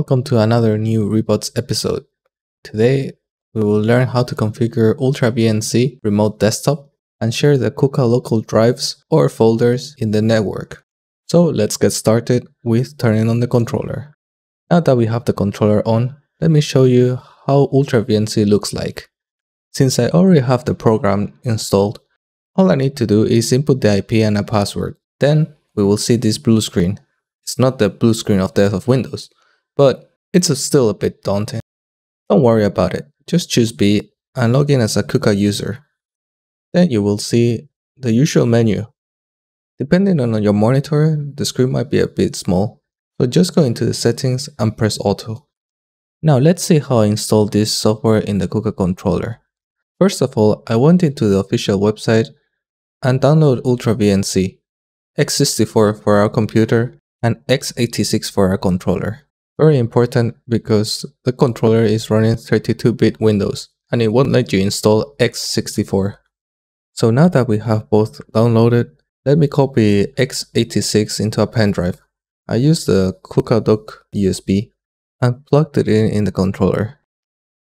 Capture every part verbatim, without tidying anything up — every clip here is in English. Welcome to another new Rebots episode. Today, we will learn how to configure UltraVNC Remote Desktop and share the KUKA local drives or folders in the network. So let's get started with turning on the controller. Now that we have the controller on, let me show you how UltraVNC looks like. Since I already have the program installed, all I need to do is input the I P and a password. Then we will see this blue screen. It's not the blue screen of death of Windows, but it's still a bit daunting. Don't worry about it, just choose B and log in as a KUKA user. Then you will see the usual menu. Depending on your monitor, the screen might be a bit small, so just go into the settings and press auto. Now let's see how I install this software in the KUKA controller. First of all, I went into the official website and download UltraVNC, x sixty-four for our computer and x eighty-six for our controller. Very important because the controller is running thirty-two bit Windows and it won't let you install x sixty-four. So now that we have both downloaded, let me copy x eighty-six into a pen drive. I used the KukaDoc U S B and plugged it in in the controller.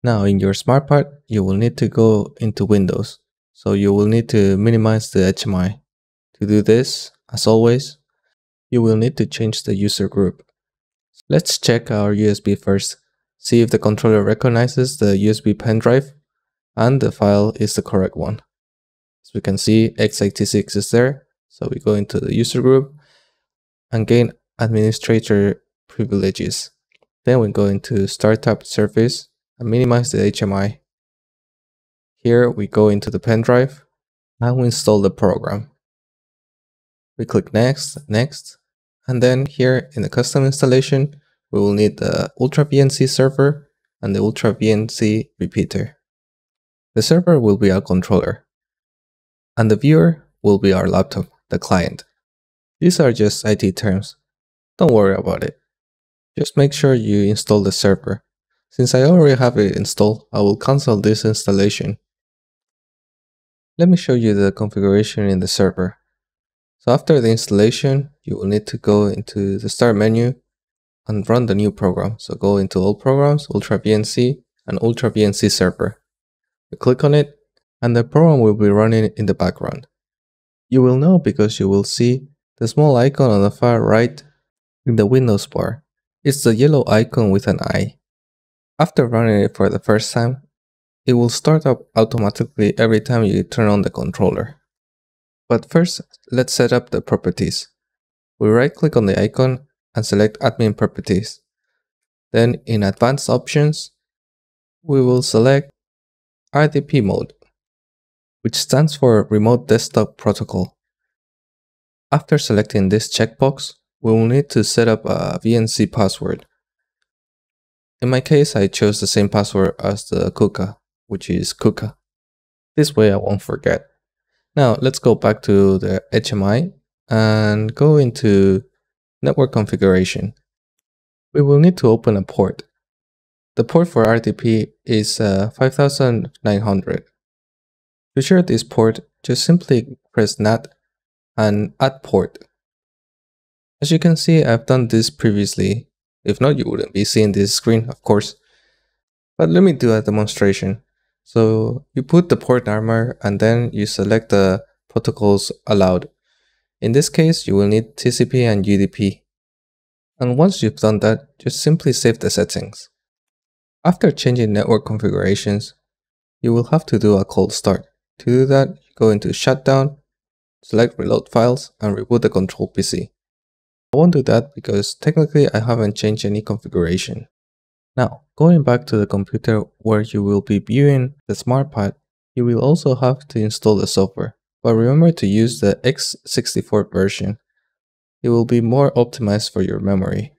Now in your smart part, you will need to go into Windows. So you will need to minimize the H M I. To do this, as always, you will need to change the user group. Let's check our U S B first, see if the controller recognizes the U S B pen drive and the file is the correct one. As we can see, x eighty-six is there, so we go into the user group and gain administrator privileges. Then we go into startup service and minimize the H M I. Here we go into the pen drive and we install the program. We click next, next. And then here in the custom installation, we will need the UltraVNC server and the UltraVNC repeater. The server will be our controller and the viewer will be our laptop, the client. These are just I T terms. Don't worry about it. Just make sure you install the server. Since I already have it installed, I will cancel this installation. Let me show you the configuration in the server. So after the installation, you will need to go into the start menu and run the new program. So go into all programs, UltraVNC and UltraVNC server. We click on it and the program will be running in the background. You will know because you will see the small icon on the far right in the Windows bar. It's the yellow icon with an eye. After running it for the first time, it will start up automatically every time you turn on the controller. But first, let's set up the properties. We right-click on the icon and select Admin Properties. Then in Advanced Options, we will select R D P mode, which stands for Remote Desktop Protocol. After selecting this checkbox, we will need to set up a V N C password. In my case, I chose the same password as the KUKA, which is KUKA. This way I won't forget. Now let's go back to the H M I and go into network configuration. We will need to open a port. The port for R D P is uh, five thousand nine hundred. To share this port, just simply press N A T and add port. As you can see, I've done this previously. If not, you wouldn't be seeing this screen, of course. But let me do a demonstration. So you put the port number and then you select the protocols allowed. In this case, you will need T C P and U D P. And once you've done that, just simply save the settings. After changing network configurations, you will have to do a cold start. To do that, go into shutdown, select reload files and reboot the control P C. I won't do that because technically I haven't changed any configuration. Now, going back to the computer where you will be viewing the SmartPad, you will also have to install the software, but remember to use the x sixty-four version. It will be more optimized for your memory,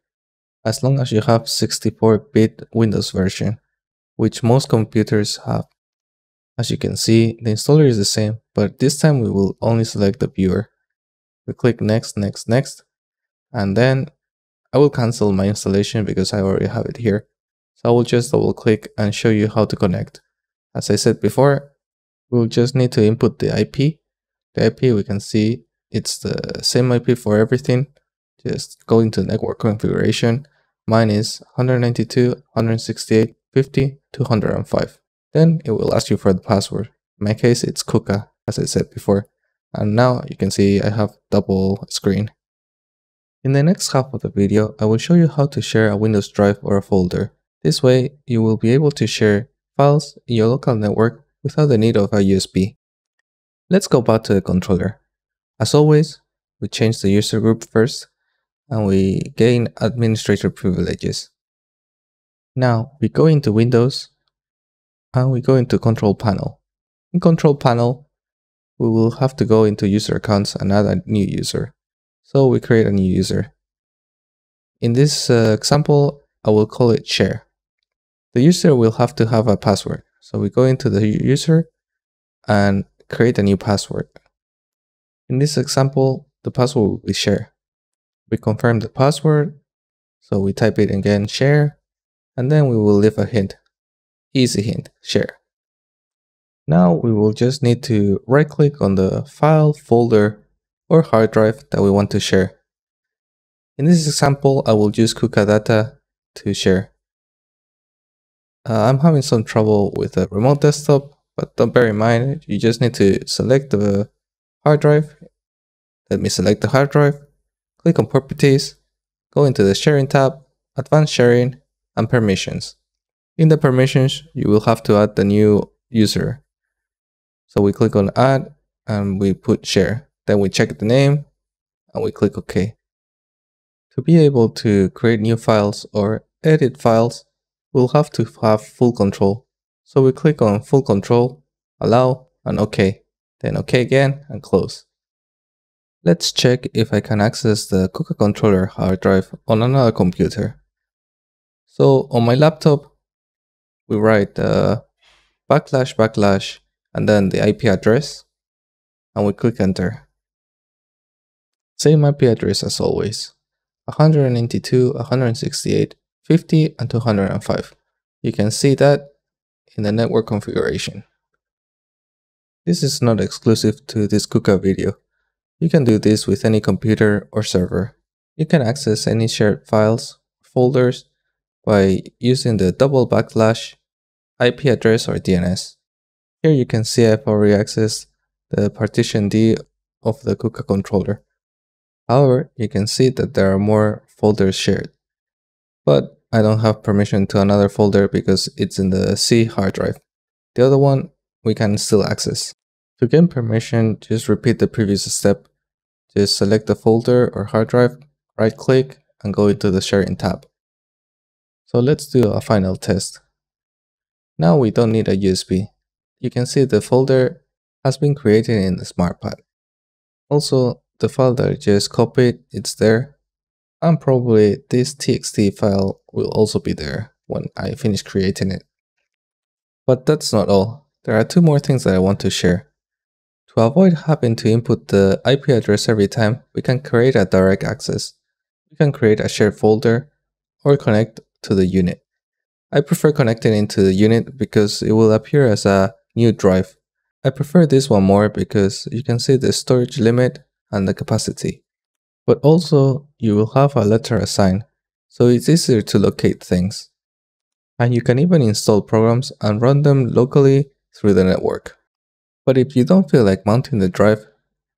as long as you have sixty-four bit Windows version, which most computers have. As you can see, the installer is the same, but this time we will only select the viewer. We click next, next, next, and then I will cancel my installation because I already have it here. So I will just double click and show you how to connect. As I said before, we'll just need to input the I P. The I P, we can see it's the same I P for everything. Just go into network configuration Mine is one ninety-two, one sixty-eight, fifty, two oh five. Then it will ask you for the password. In my case, it's KUKA, as I said before. And now you can see I have double screen. In the next half of the video, I will show you how to share a Windows drive or a folder. This way, you will be able to share files in your local network without the need of a U S B. Let's go back to the controller. As always, we change the user group first, and we gain administrator privileges. Now we go into Windows, and we go into Control Panel. In Control Panel, we will have to go into User Accounts and add a new user. So we create a new user. In this uh, example, I will call it Share. The user will have to have a password. So we go into the user and create a new password. In this example, the password will be Share. We confirm the password, so we type it again, share, and then we will leave a hint. Easy hint, share. Now we will just need to right click on the file, folder, or hard drive that we want to share. In this example, I will use KUKA data to share. Uh, I'm having some trouble with the remote desktop, but don't bear in mind, you just need to select the hard drive. Let me select the hard drive. Click on Properties, go into the Sharing tab, Advanced Sharing, and Permissions. In the permissions, you will have to add the new user. So we click on Add, and we put Share. Then we check the name, and we click OK. To be able to create new files or edit files, we'll have to have full control. So we click on Full Control, Allow, and OK. Then OK again, and Close. Let's check if I can access the KUKA controller hard drive on another computer. So on my laptop, we write uh, backslash backslash and then the I P address, and we click enter. Same I P address as always, one ninety-two, one sixty-eight, fifty, and two oh five. You can see that in the network configuration. This is not exclusive to this KUKA video. You can do this with any computer or server. You can access any shared files, folders, by using the double backslash, I P address, or D N S. Here you can see I've already accessed the partition D of the KUKA controller. However, you can see that there are more folders shared. But I don't have permission to another folder because it's in the C hard drive. The other one we can still access. To gain permission, just repeat the previous step. Just select the folder or hard drive, right click, and go into the Sharing tab. So let's do a final test. Now we don't need a U S B. You can see the folder has been created in the SmartPad. Also, the file that I just copied, it's there. And probably this T X T file will also be there when I finish creating it. But that's not all. There are two more things that I want to share. To avoid having to input the I P address every time, we can create a direct access. We can create a shared folder or connect to the unit. I prefer connecting into the unit because it will appear as a new drive. I prefer this one more because you can see the storage limit and the capacity. But also, you will have a letter assigned, so it's easier to locate things. And you can even install programs and run them locally through the network. But if you don't feel like mounting the drive,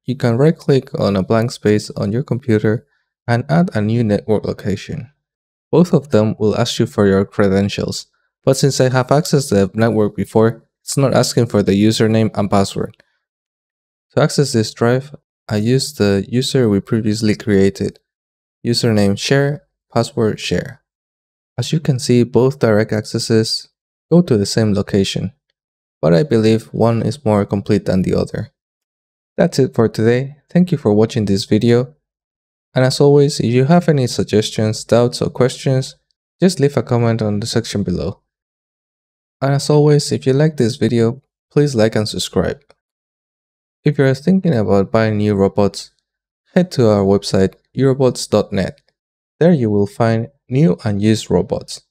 you can right-click on a blank space on your computer and add a new network location. Both of them will ask you for your credentials, but since I have accessed the network before, it's not asking for the username and password. To access this drive, I use the user we previously created, username share, password share. As you can see, both direct accesses go to the same location, but I believe one is more complete than the other. That's it for today. Thank you for watching this video. And as always, if you have any suggestions, doubts, or questions, just leave a comment on the section below. And as always, if you like this video, please like and subscribe. If you're thinking about buying new robots, head to our website, eurobots dot net. There you will find new and used robots.